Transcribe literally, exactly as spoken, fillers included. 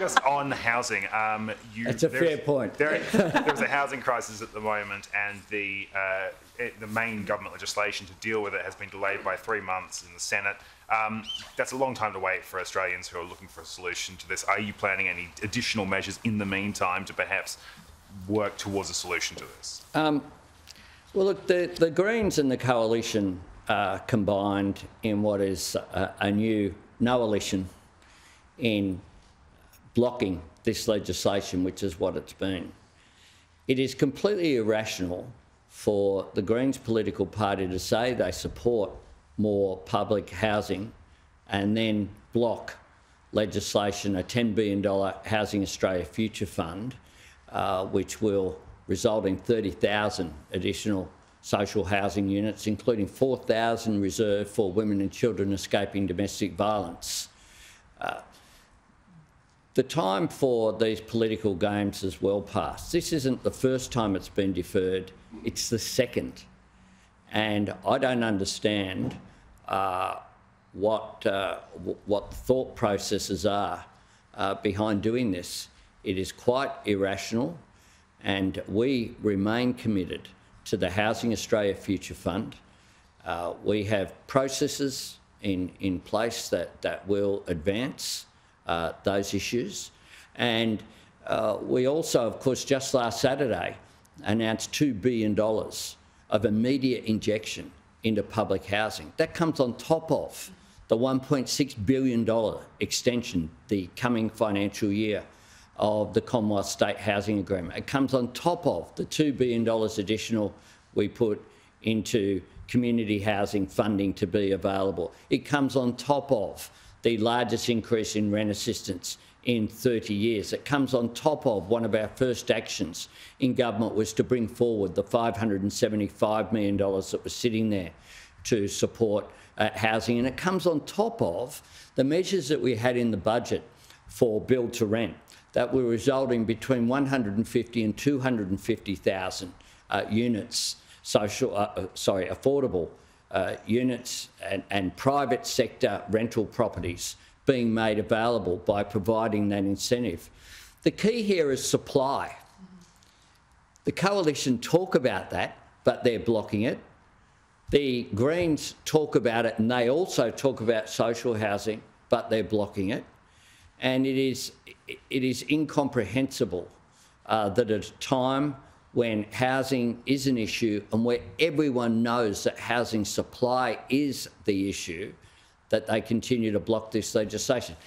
Just on housing, um, you, it's a fair point. There, there's a housing crisis at the moment, and the uh, it, the main government legislation to deal with it has been delayed by three months in the Senate. Um, that's a long time to wait for Australians who are looking for a solution to this. Are you planning any additional measures in the meantime to perhaps work towards a solution to this? Um, well, look, the, the Greens and the Coalition are combined in what is a, a new no-alition in blocking this legislation, which is what it's been. It is completely irrational for the Greens political party to say they support more public housing and then block legislation, a ten billion dollar Housing Australia Future Fund, uh, which will result in thirty thousand additional social housing units, including four thousand reserved for women and children escaping domestic violence. Uh, the time for these political games is well past. This isn't the first time it's been deferred, it's the second. And I don't understand uh, what, uh, what the thought processes are uh, behind doing this. It is quite irrational, and we remain committed to the Housing Australia Future Fund. Uh, we have processes in, in place that, that will advance uh, those issues. And uh, we also, of course, just last Saturday announced two billion dollars of immediate injection into public housing. That comes on top of the one point six billion dollar extension the coming financial year of the Commonwealth State Housing Agreement. It comes on top of the two billion dollars additional we put into community housing funding to be available. It comes on top of the largest increase in rent assistance in thirty years. It comes on top of one of our first actions in government was to bring forward the five hundred and seventy-five million dollars that was sitting there to support uh, housing. And it comes on top of the measures that we had in the budget for build to rent that were resulting between one hundred and fifty and two hundred and fifty thousand uh, units, social, uh, sorry, affordable uh, units and, and private sector rental properties being made available by providing that incentive. The key here is supply. The Coalition talk about that, but they're blocking it. The Greens talk about it, and they also talk about social housing, but they're blocking it. And it is, it is incomprehensible uh, that at a time when housing is an issue and where everyone knows that housing supply is the issue, that they continue to block this legislation.